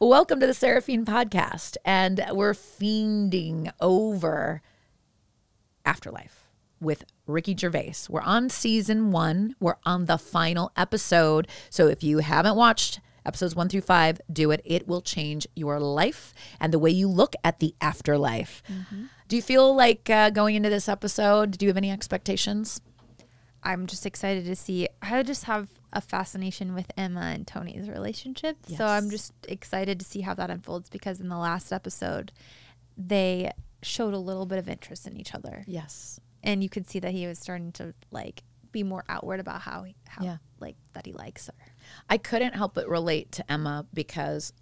Welcome to the Seraphine Podcast, and we're fiending over Afterlife with Ricky Gervais. We're on season one. We're on the final episode. So if you haven't watched episodes 1 through 5, do it. It will change your life and the way you look at the afterlife. Mm-hmm. Do you feel like going into this episode, do you have any expectations? I'm just excited to see. I just have a fascination with Emma and Tony's relationship. Yes. So I'm just excited to see how that unfolds, because in the last episode, they showed a little bit of interest in each other. Yes. And you could see that he was starting to like be more outward about how he likes her. I couldn't help but relate to Emma because,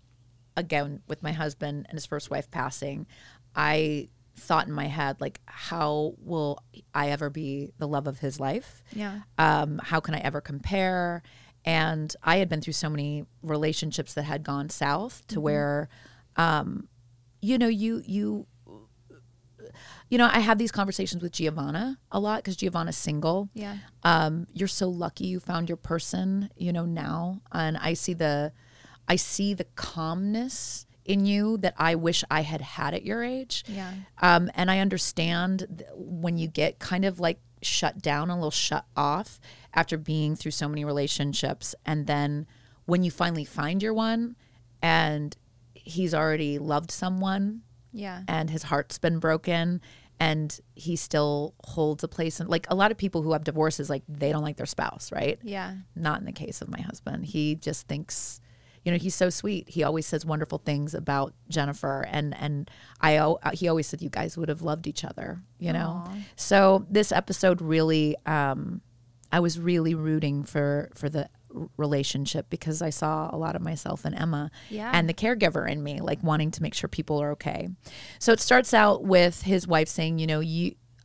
again, with my husband and his first wife passing, I thought in my head, like, how will I ever be the love of his life? Yeah. How can I ever compare? And I had been through so many relationships that had gone south to where, you know, I have these conversations with Giovanna a lot because Giovanna's single. Yeah. You're so lucky you found your person, you know, now. And I see the calmness in you that I wish I had had at your age. Yeah. And I understand when you get kind of like shut down, a little shut off after being through so many relationships. And then when you finally find your one and he's already loved someone. Yeah. And his heart's been broken and he still holds a place. And like a lot of people who have divorces, like they don't like their spouse, right? Yeah. Not in the case of my husband. He just thinks, you know, he's so sweet. He always says wonderful things about Jennifer. And he always said, you guys would have loved each other, you know? Aww. So this episode really, I was really rooting for the relationship because I saw a lot of myself in Emma. Yeah. And the caregiver in me, like wanting to make sure people are okay. So it starts out with his wife saying, you know,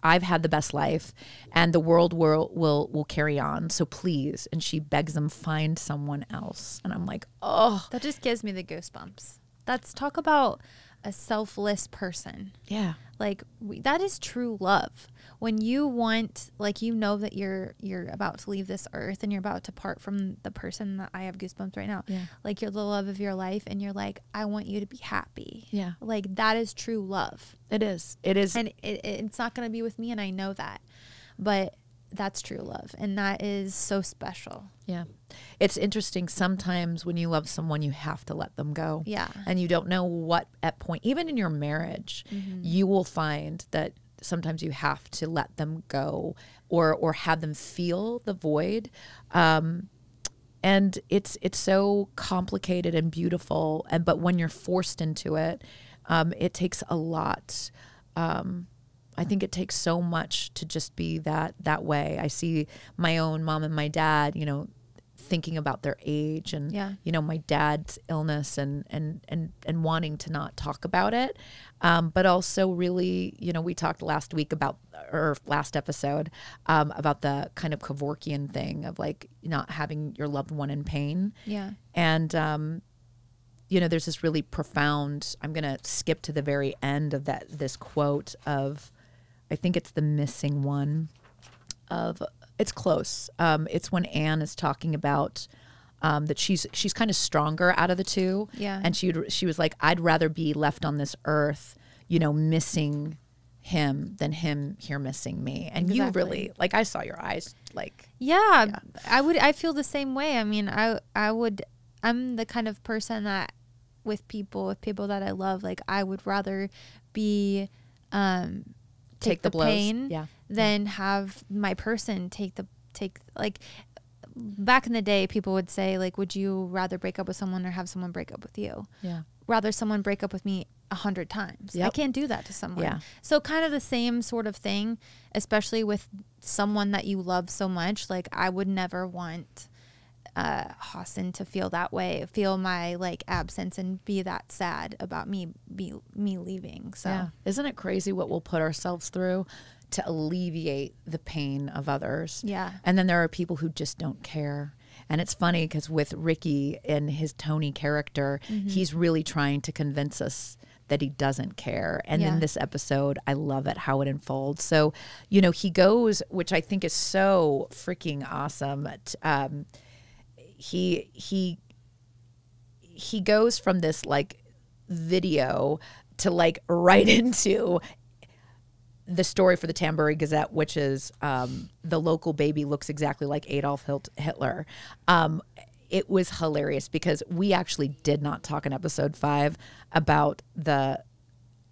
I've had the best life and the world will carry on. So please. And she begs him, find someone else. And I'm like, oh, that just gives me the goosebumps. That's talk about a selfless person. Yeah. Like that is true love. When you want, like, you know that you're about to leave this earth and you're about to part from the person that I have goosebumps right now. Yeah. Like you're the love of your life and you're like, I want you to be happy. Yeah. Like that is true love. It is. It is. And it's not going to be with me, and I know that. But that's true love, and that is so special. Yeah. It's interesting, sometimes when you love someone you have to let them go. Yeah. And you don't know what at point, even in your marriage, you will find that sometimes you have to let them go or have them feel the void. And it's so complicated and beautiful, but when you're forced into it, it takes a lot. I think it takes so much to just be that way. I see my own mom and my dad, you know, thinking about their age and, you know, my dad's illness and wanting to not talk about it. But also really, you know, we talked last week about, or last episode, about the kind of Kevorkian thing of like not having your loved one in pain. Yeah. And, you know, there's this really profound, I'm going to skip to the very end of this quote of, I think it's the missing one of, it's close. It's when Anne is talking about that she's kind of stronger out of the two. Yeah. And she was like, I'd rather be left on this earth, you know, missing him than him here missing me. And exactly. You really, like, I saw your eyes, like. Yeah, yeah. I feel the same way. I mean, I'm the kind of person that with people that I love, like I would rather be, take the blows. Pain, yeah. Then have my person take like back in the day people would say like, would you rather break up with someone or have someone break up with you? Yeah. Rather someone break up with me 100 times. Yep. I can't do that to someone. Yeah. So kind of the same sort of thing, especially with someone that you love so much. Like I would never want Hawson to feel that way, feel my like absence and be that sad about me leaving. So yeah. Isn't it crazy what we'll put ourselves through to alleviate the pain of others? Yeah. And then there are people who just don't care. And it's funny because with Ricky and his Tony character, he's really trying to convince us that he doesn't care. And in this episode, I love it, how it unfolds. So, you know, he goes, which I think is so freaking awesome. He he goes from this like video to like right into the story for the Tambury Gazette, which is the local baby looks exactly like Adolf Hitler. It was hilarious because we actually did not talk in episode 5 about the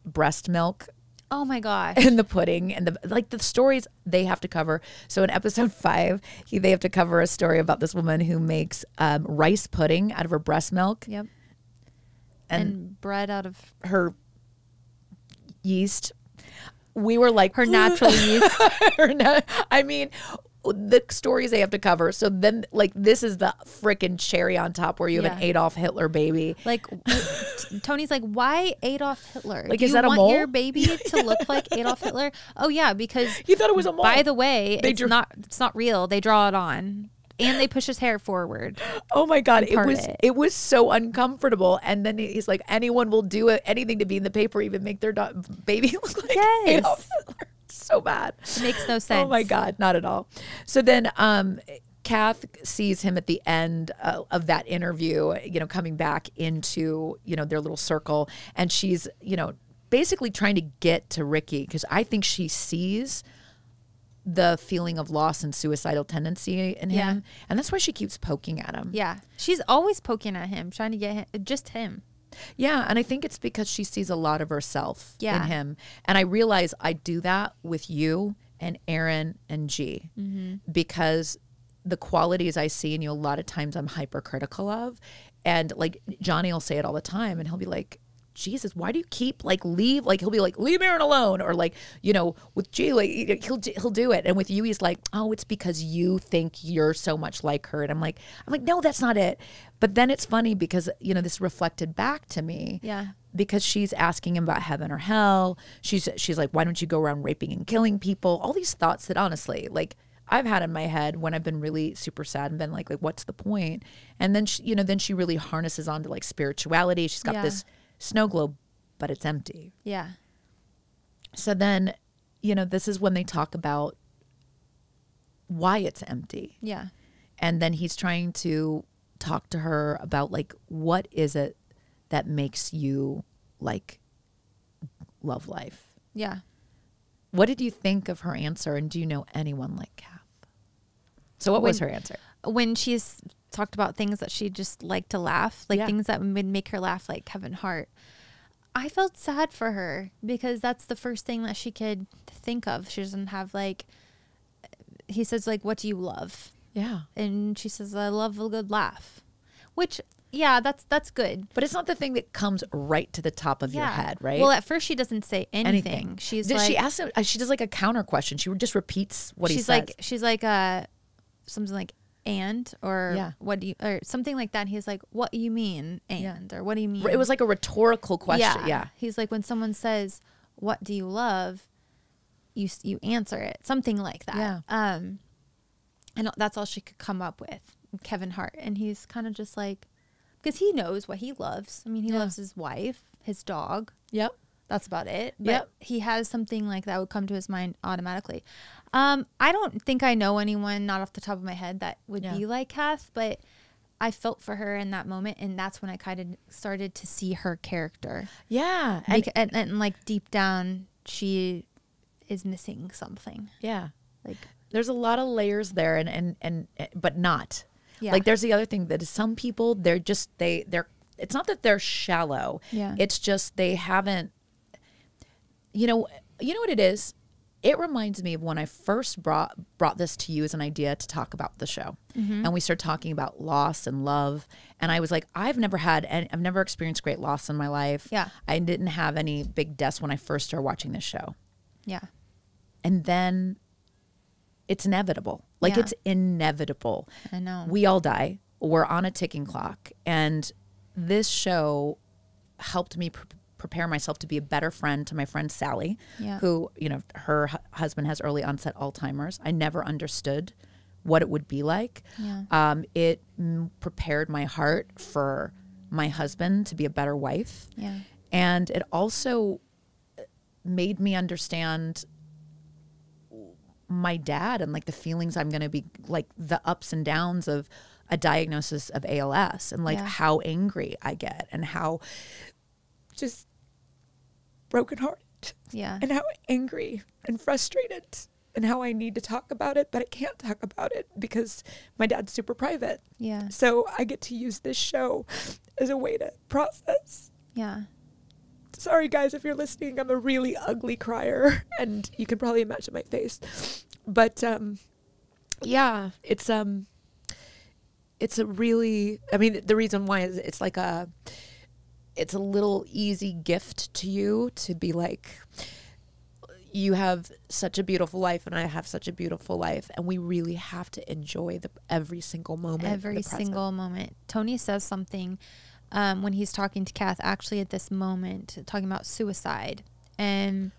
breast milk. Oh my gosh. And the pudding and the like the stories they have to cover. So in episode 5, they have to cover a story about this woman who makes rice pudding out of her breast milk. Yep. And bread out of her yeast. We were like her natural yeast. I mean, the stories they have to cover. So then, like, this is the freaking cherry on top where you have an Adolf Hitler baby. Like, Tony's like, why Adolf Hitler? Like, is that a mole? You want your baby to look like Adolf Hitler? Oh yeah, because you thought it was a mole. By the way, it's not real. They draw it on. And they push his hair forward. Oh my God. It was so uncomfortable. And then he's like, anyone will do it, anything to be in the paper, even make their baby look like Adolf Hitler. So bad. It makes no sense. Oh my God. Not at all. So then Kath sees him at the end of that interview, you know, coming back into, you know, their little circle. And she's, you know, basically trying to get to Ricky because I think she sees the feeling of loss and suicidal tendency in him. And that's why she keeps poking at him. Yeah. She's always poking at him, trying to get him, just him. Yeah. And I think it's because she sees a lot of herself in him. And I realize I do that with you and Aaron and G because the qualities I see in you a lot of times I'm hypercritical of. And like Johnny will say it all the time and he'll be like, Jesus, why do you keep like leave? Like he'll be like, leave Aaron alone, or like, you know, with G, like he'll do it, and with you, he's like, oh, it's because you think you're so much like her, and I'm like, no, that's not it. But then it's funny because you know this reflected back to me, because she's asking him about heaven or hell. She's like, why don't you go around raping and killing people? All these thoughts that honestly, like, I've had in my head when I've been really super sad and been like what's the point? And then she, you know, then she really harnesses onto like spirituality. She's got this snow globe, but it's empty. Yeah. So then, you know, this is when they talk about why it's empty. Yeah. And then he's trying to talk to her about like, what is it that makes you like love life? Yeah. What did you think of her answer? And do you know anyone like Kath? So what was her answer? When she's talked about things that she just liked to laugh, like things that would make her laugh, like Kevin Hart. I felt sad for her because that's the first thing that she could think of. She doesn't have like, he says like, what do you love? Yeah. And she says, I love a good laugh, which that's good. But it's not the thing that comes right to the top of your head, right? Well, at first she doesn't say anything. She's like, she asks him, she does like a counter question. She just repeats what he says. She's like, something like, and or what do you, or something like that. He's like, what do you mean? And or what do you mean? It was like a rhetorical question. Yeah. He's like, when someone says, what do you love? You answer it. Something like that. Yeah. And that's all she could come up with, Kevin Hart. And he's kind of just like, because he knows what he loves. I mean, he loves his wife, his dog. Yep. That's about it. But he has something like that would come to his mind automatically. I don't think I know anyone, not off the top of my head, that would be like Kath, but I felt for her in that moment, and that's when I kind of started to see her character. Yeah. And like deep down, she is missing something. Yeah. Like there's a lot of layers there, and but not. Yeah. Like there's the other thing that is some people, they're just, it's not that they're shallow. Yeah. It's just they haven't. You know what it is? It reminds me of when I first brought this to you as an idea to talk about the show. And we started talking about loss and love. And I was like, I've never experienced great loss in my life. Yeah. I didn't have any big deaths when I first started watching this show. Yeah. And then it's inevitable. Like it's inevitable. I know. We all die. We're on a ticking clock. And this show helped me prepare myself to be a better friend to my friend Sally, who, you know, her husband has early onset Alzheimer's. I never understood what it would be like. Yeah. It prepared my heart for my husband to be a better wife. Yeah. And it also made me understand my dad and like the feelings I'm going to be, like the ups and downs of a diagnosis of ALS and like how angry I get and how just brokenhearted. Yeah. And how angry and frustrated and how I need to talk about it, but I can't talk about it because my dad's super private. Yeah. So I get to use this show as a way to process. Yeah. Sorry, guys, if you're listening, I'm a really ugly crier, and you can probably imagine my face. But, yeah, it's a really, I mean, the reason why is it's like a, it's a little easy gift to you to be like, you have such a beautiful life and I have such a beautiful life. And we really have to enjoy the, every single moment. Every single moment. Tony says something when he's talking to Kath, actually at this moment, talking about suicide. And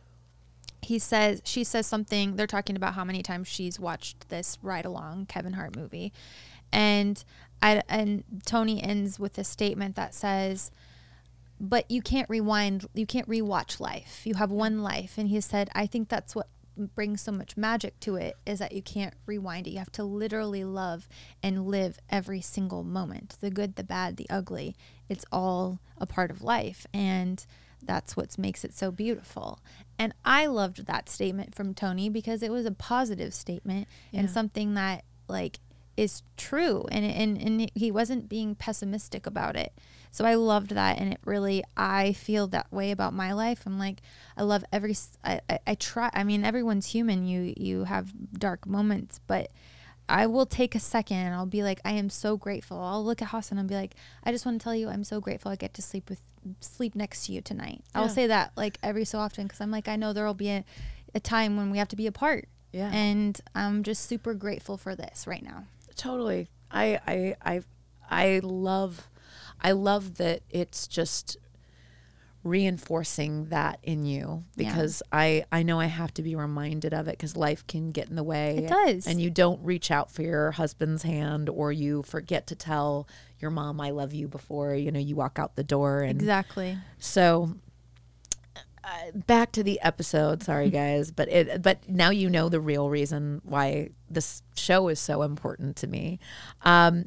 he says, she says something, they're talking about how many times she's watched this Ride Along Kevin Hart movie. And Tony ends with a statement that says, but you can't rewind, you can't rewatch life. You have one life. And he said, I think that's what brings so much magic to it, is that you can't rewind it. You have to literally love and live every single moment. The good, the bad, the ugly. It's all a part of life. And that's what makes it so beautiful. And I loved that statement from Tony because it was a positive statement and something that like is true. And he wasn't being pessimistic about it. So I loved that, and it really, I feel that way about my life. I'm like, I love every, I try, I mean, everyone's human, you have dark moments, but I will take a second and I'll be like, I am so grateful. I'll look at Hawson and be like, I just want to tell you I'm so grateful I get to sleep next to you tonight. Yeah. I'll say that like every so often because I'm like, I know there will be a time when we have to be apart. Yeah. And I'm just super grateful for this right now. Totally. I love, I love that it's just reinforcing that in you because I know I have to be reminded of it because life can get in the way. It does. And you don't reach out for your husband's hand, or you forget to tell your mom I love you before, you know, you walk out the door. And exactly. So back to the episode. Sorry, guys. But now you know the real reason why this show is so important to me.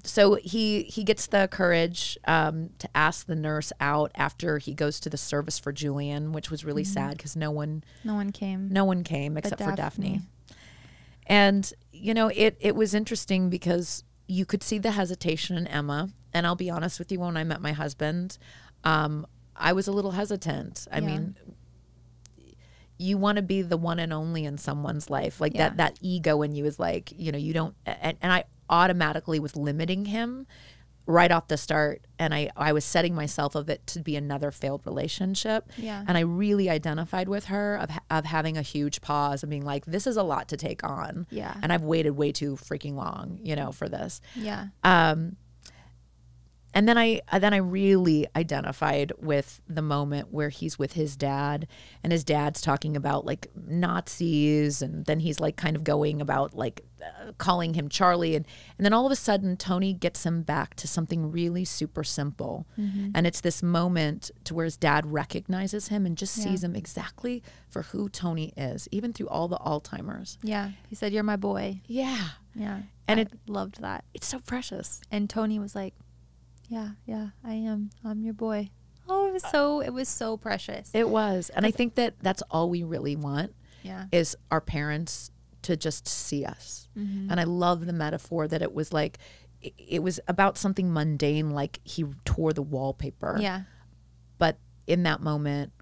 So he gets the courage to ask the nurse out after he goes to the service for Julian, which was really sad because no one came. No one came except for Daphne. And, you know, it was interesting because you could see the hesitation in Emma. And I'll be honest with you, when I met my husband, I was a little hesitant. I mean, you want to be the one and only in someone's life. Like that ego in you is like, you know, you don't, and I automatically was limiting him right off the start. And I was setting myself of it to be another failed relationship. Yeah. And I really identified with her of having a huge pause and being like, this is a lot to take on. Yeah. And I've waited way too freaking long, you know, for this. Yeah. And then I really identified with the moment where he's with his dad, and his dad's talking about like Nazis, and then he's like kind of going about like calling him Charlie, and then all of a sudden Tony gets him back to something really super simple, and it's this moment to where his dad recognizes him and just sees him exactly for who Tony is, even through all the Alzheimer's. Yeah, he said, "You're my boy." Yeah, yeah, and I loved that. It's so precious. And Tony was like, yeah, yeah, I am. I'm your boy. Oh, it was so precious. It was. And I think that that's all we really want is our parents to just see us. And I love the metaphor that it was like, it was about something mundane, like he tore the wallpaper. Yeah. But in that moment,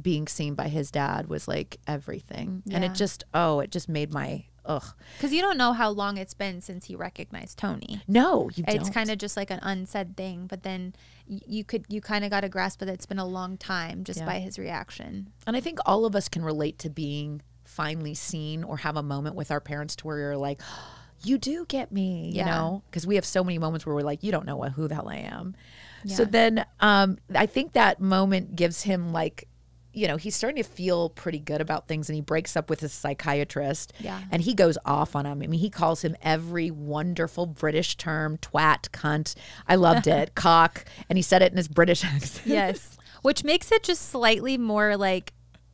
being seen by his dad was like everything. Yeah. And it just, oh, it just made my... Ugh. Because you don't know how long it's been since he recognized Tony. No, you don't. It's kind of just like an unsaid thing, but then you kind of got a grasp that it's been a long time just by his reaction. And I think all of us can relate to being finally seen or have a moment with our parents to where you're like, oh, you do get me, you know? Because we have so many moments where we're like, you don't know who the hell I am. Yeah. So then I think that moment gives him like, you know, he's starting to feel pretty good about things, and he breaks up with his psychiatrist and he goes off on him. I mean, he calls him every wonderful British term, twat, cunt. I loved it. Cock. And he said it in his British accent. Yes. Which makes it just slightly more like,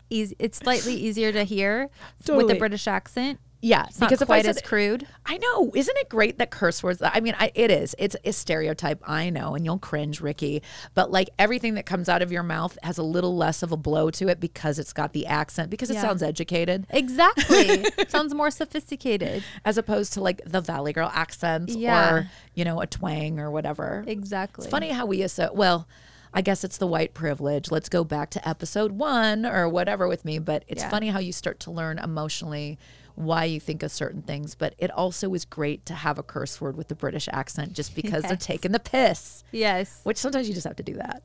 it's slightly easier to hear with a British accent. Yeah, it's because not quite as crude. I know. Isn't it great that curse words? I mean, it is. It's a stereotype. I know, and you'll cringe, Ricky. But like everything that comes out of your mouth has a little less of a blow to it because it's got the accent. Because it sounds educated. Exactly. Sounds more sophisticated as opposed to like the Valley Girl accents or you know a twang or whatever. Exactly. It's funny how we well. I guess it's the white privilege. Let's go back to episode 1 or whatever with me. But it's funny how you start to learn emotionally why you think of certain things. But it also is great to have a curse word with the British accent just because they're taking the piss. Yes. Which sometimes you just have to do that.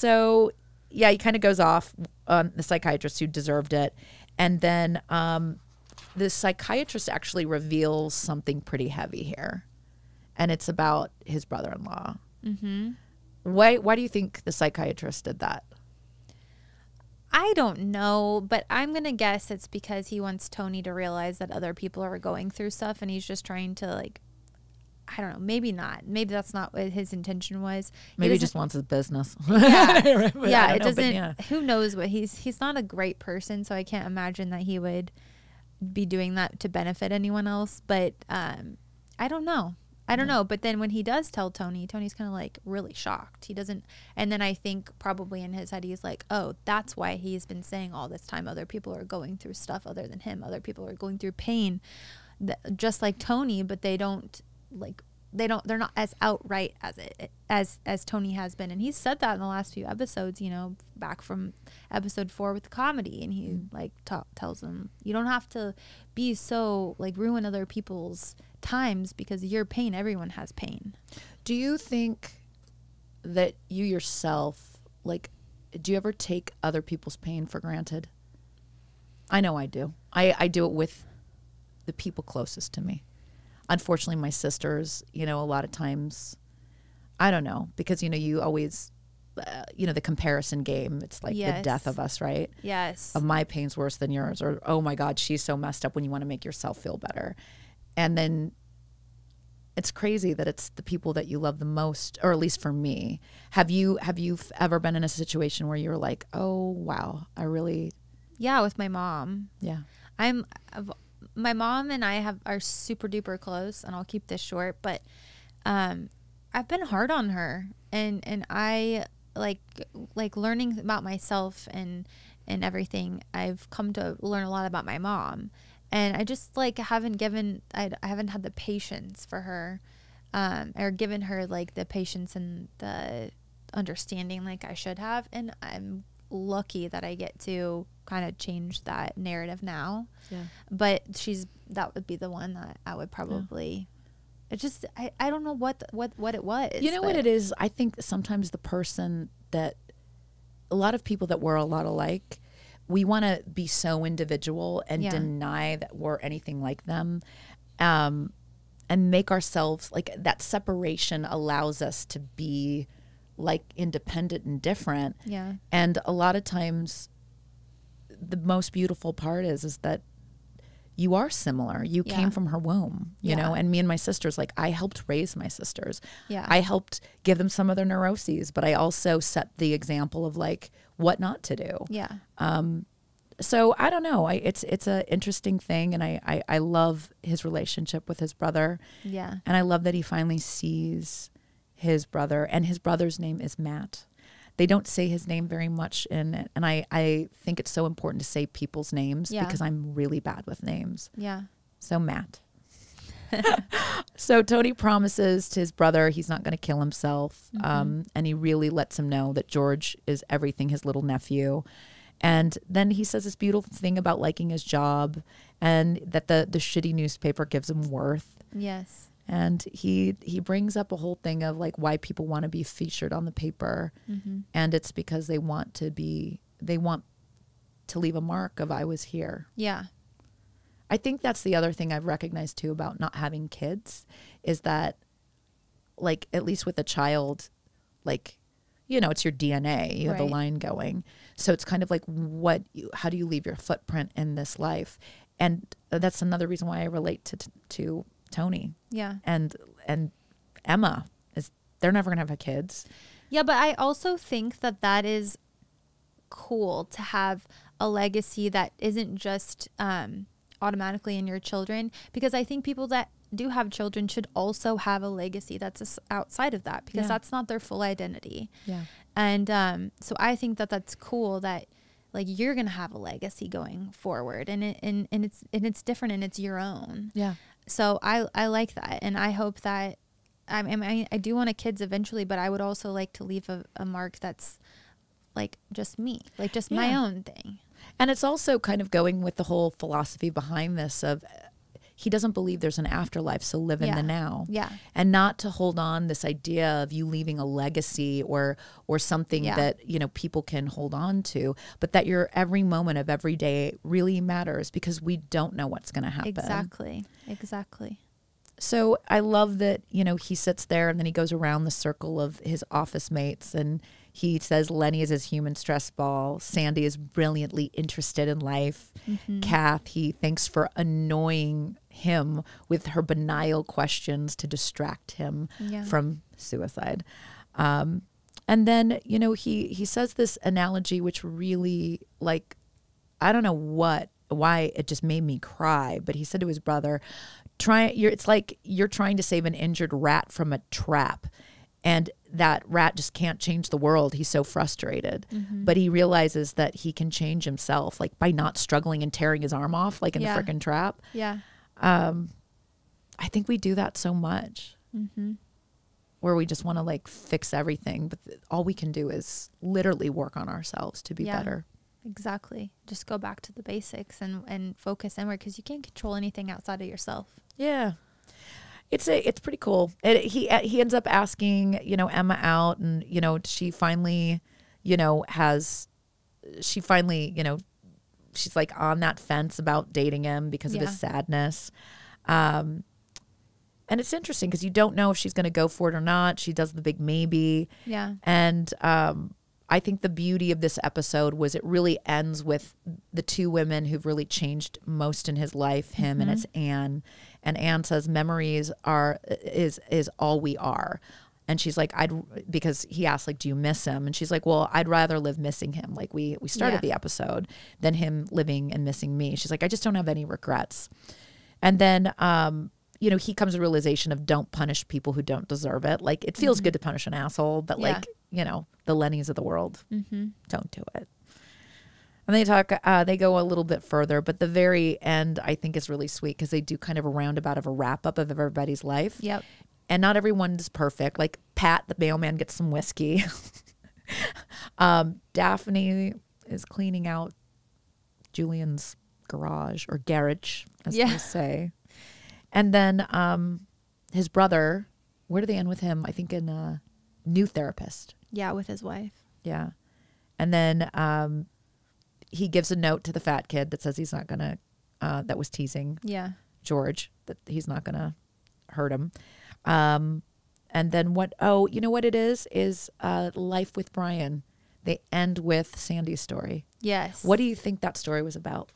So, yeah, he kind of goes off on the psychiatrist who deserved it. And then the psychiatrist actually reveals something pretty heavy here. And it's about his brother-in-law. Mm-hmm. Why do you think the psychiatrist did that? I don't know, but I'm going to guess it's because he wants Tony to realize that other people are going through stuff and he's just trying to like, I don't know, maybe not. Maybe that's not what his intention was. Maybe he just wants his business. Yeah, yeah, it doesn't, who knows what he's not a great person, so I can't imagine that he would be doing that to benefit anyone else, but I don't know. I don't know. But then when he does tell Tony, Tony's kind of like really shocked. He doesn't. And then I think probably in his head, he's like, oh, that's why he's been saying all this time other people are going through stuff other than him. Other people are going through pain just like Tony, but they don't like they're not as outright as as Tony has been. And he's said that in the last few episodes, you know, back from episode 4 with the comedy. And he like tells him, you don't have to be so like ruin other people's times because your pain, everyone has pain. Do you think that you yourself, like, do you ever take other people's pain for granted? I know I do. I do it with the people closest to me. Unfortunately, my sisters, you know, a lot of times, I don't know, because, you know, you always, you know, the comparison game, it's like the death of us, right? Yes. Of my pain's worse than yours, or, oh my God, she's so messed up when you want to make yourself feel better. And then it's crazy that it's the people that you love the most, or at least for me. Have you ever been in a situation where you were like, oh, wow, I really. Yeah, with my mom. Yeah. My mom and I are super duper close, and I'll keep this short, but I've been hard on her, and I like learning about myself and everything. I've come to learn a lot about my mom, and I just like haven't given I haven't had the patience for her, or given her like the patience and the understanding like I should have, and I'm lucky that I get to kind of change that narrative now. Yeah. But that would be the one that I would probably it just I don't know what it was. You know what it is? I think sometimes the person that a lot of people that we're a lot alike, we want to be so individual and deny that we're anything like them, and make ourselves like that separation allows us to be like independent and different. Yeah. And a lot of times the most beautiful part is that you are similar. You came from her womb, you know, and me and my sisters, like I helped raise my sisters. Yeah. I helped give them some of their neuroses, but I also set the example of like what not to do. Yeah. So I don't know. It's an interesting thing, and I love his relationship with his brother. Yeah. And I love that he finally sees his brother, and his brother's name is Matt. They don't say his name very much in it, and I think it's so important to say people's names because I'm really bad with names. Yeah. So Matt. So Tony promises to his brother he's not going to kill himself, and he really lets him know that George is everything, his little nephew. And then he says this beautiful thing about liking his job and that the shitty newspaper gives him worth. Yes. And he brings up a whole thing of like why people want to be featured on the paper, and it's because they want to leave a mark of I was here. Yeah. I think that's the other thing I've recognized too about not having kids is that like at least with a child, like, you know, it's your DNA, you have a line going. So it's kind of like how do you leave your footprint in this life? And that's another reason why I relate to Tony. Yeah. And Emma they're never going to have kids. Yeah, but I also think that that is cool to have a legacy that isn't just automatically in your children, because I think people that do have children should also have a legacy that's outside of that, because that's not their full identity. Yeah. And so I think that that's cool that like you're going to have a legacy going forward, and it's different and it's your own. Yeah. So I like that, and I hope that I do want kids eventually, but I would also like to leave a mark that's like just me, like just my own thing. And it's also kind of going with the whole philosophy behind this of he doesn't believe there's an afterlife, so live in the now. Yeah. And not to hold on this idea of you leaving a legacy or something that, you know, people can hold on to, but that your every moment of every day really matters, because we don't know what's going to happen. Exactly. Exactly. So I love that, you know, he sits there and then he goes around the circle of his office mates, and he says Lenny is his human stress ball. Sandy is brilliantly interested in life. Mm-hmm. Kath, he thanks for annoying him with her banal questions to distract him from suicide. And then, you know, he says this analogy, which really, like, I don't know why it just made me cry, but he said to his brother, it's like you're trying to save an injured rat from a trap, and that rat just can't change the world. He's so frustrated. Mm-hmm. But he realizes that he can change himself, like by not struggling and tearing his arm off, like in the frickin' trap. Yeah. I think we do that so much, mm-hmm. where we just want to like fix everything, but all we can do is literally work on ourselves to be better. Exactly. Just go back to the basics and focus inward, because you can't control anything outside of yourself. Yeah. It's pretty cool. He ends up asking, you know, Emma out, and, you know, she finally, she's like on that fence about dating him because of his sadness. And it's interesting because you don't know if she's going to go for it or not. She does the big maybe. Yeah. And, I think the beauty of this episode was it really ends with the two women who've really changed most in his life, him and it's Anne. And Anne says, memories is all we are. And she's like, because he asked, like, do you miss him? And she's like, well, I'd rather live missing him, like we started the episode, than him living and missing me. She's like, I just don't have any regrets. And then, you know, he comes to the realization of don't punish people who don't deserve it. Like, it feels good to punish an asshole, but like, you know, the Lennys of the world, don't do it. And they talk, they go a little bit further, but the very end I think is really sweet, because they do kind of a roundabout of a wrap up of everybody's life. Yep. And not everyone's perfect. Like Pat, the mailman, gets some whiskey. Daphne is cleaning out Julian's garage, or garage, as they say. And then his brother, where do they end with him? I think in a new therapist. Yeah, with his wife. Yeah. And then he gives a note to the fat kid that says he's not going to, that was teasing George, that he's not going to hurt him. And then you know what it is Life with Brian. They end with Sandy's story. Yes. What do you think that story was about?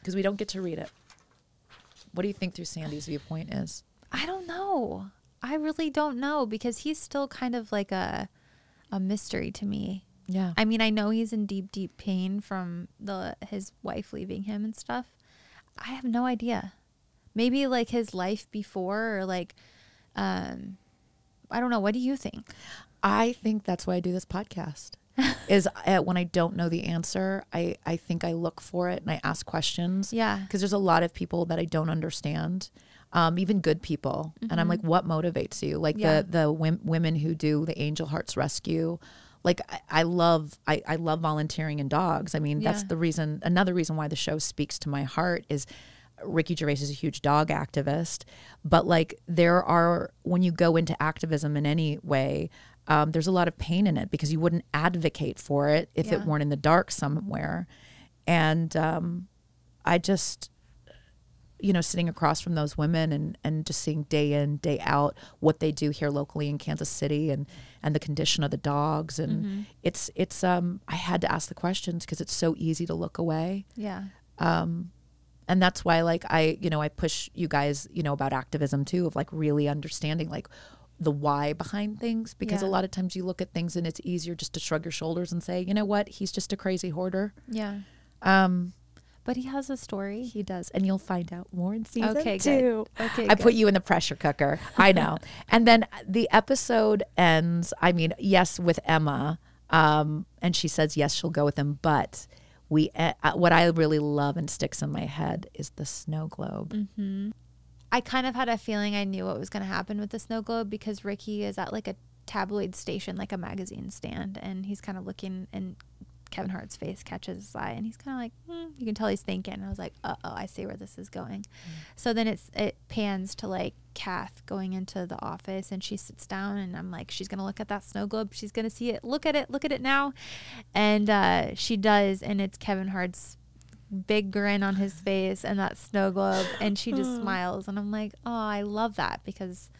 Because we don't get to read it. What do you think through Sandy's viewpoint is? I don't know. I really don't know, because he's still kind of like a mystery to me. Yeah. I mean, I know he's in deep, deep pain from his wife leaving him and stuff. I have no idea. Maybe like his life before, or like, I don't know. What do you think? I think that's why I do this podcast. Is when I don't know the answer, I think I look for it and I ask questions. Yeah. Because there's a lot of people that I don't understand, even good people. Mm-hmm. And I'm like, what motivates you? Like the women who do the Angel Hearts Rescue. Like I love volunteering in dogs. I mean, that's the reason. Another reason why the show speaks to my heart is Ricky Gervais is a huge dog activist. But like when you go into activism in any way, there's a lot of pain in it, because you wouldn't advocate for it if it weren't in the dark somewhere. And I just, you know, sitting across from those women and just seeing day in, day out, what they do here locally in Kansas City and the condition of the dogs. And I had to ask the questions, because it's so easy to look away. Yeah. And that's why, like, I push you guys, you know, about activism too, of like really understanding, like, the why behind things, because a lot of times you look at things and it's easier just to shrug your shoulders and say, you know what, he's just a crazy hoarder. Yeah. But he has a story. He does. And you'll find out more in season 2. Okay, I put you in the pressure cooker. I know. And then the episode ends, I mean, yes, with Emma. And she says, yes, she'll go with him. But we, what I really love and sticks in my head is the snow globe. Mm-hmm. I kind of had a feeling I knew what was going to happen with the snow globe because Ricky is at like a tabloid station, like a magazine stand, and he's kind of looking, and Kevin Hart's face catches his eye, and he's kind of like, you can tell he's thinking. And I was like, uh-oh, I see where this is going. So then it pans to like Kath going into the office, and she sits down, and I'm like, she's going to look at that snow globe. She's going to see it. Look at it. Look at it now. And she does, and it's Kevin Hart's big grin on his face and that snow globe, and she just smiles, and I'm like, oh, I love that, because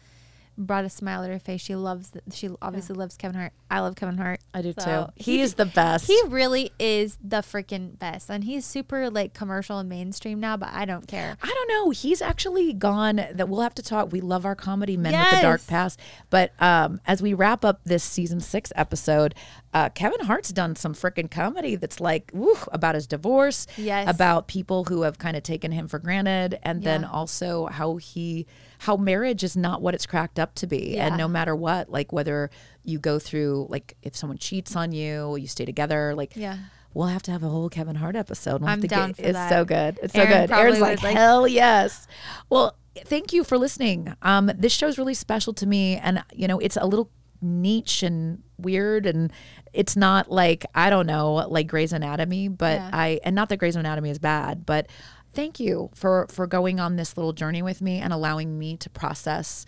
it brought a smile to her face. She loves she obviously loves Kevin Hart. I love Kevin Hart. I do too. He is the best. He really is the freaking best, and he's super like commercial and mainstream now, but I don't care. I don't know, he's actually gone that we'll have to talk. We love our comedy men with the dark past, but as we wrap up this season 6 episode, Kevin Hart's done some freaking comedy that's like, woo, about his divorce, about people who have kind of taken him for granted, and then also how marriage is not what it's cracked up to be, and no matter what, like whether you go through, like if someone cheats on you, or you stay together, like we'll have to have a whole Kevin Hart episode. I'm down for that. It's so good. It's so good. Aaron's like, hell yes. Well, thank you for listening. This show's really special to me, and you know, it's a little niche and weird, and it's not like, I don't know, like Grey's Anatomy, but and not that Grey's Anatomy is bad, but thank you for going on this little journey with me and allowing me to process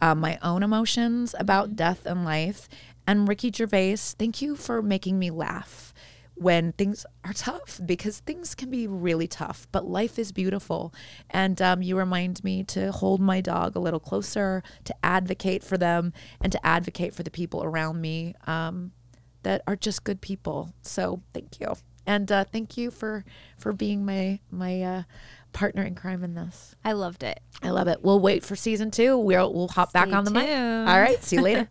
my own emotions about death and life. And Ricky Gervais, thank you for making me laugh when things are tough, because things can be really tough, but life is beautiful. And you remind me to hold my dog a little closer, to advocate for them, and to advocate for the people around me that are just good people. So thank you. And thank you for being my partner in crime in this. I loved it. I love it. We'll wait for season 2. We'll hop back on the mic. All right. See you later.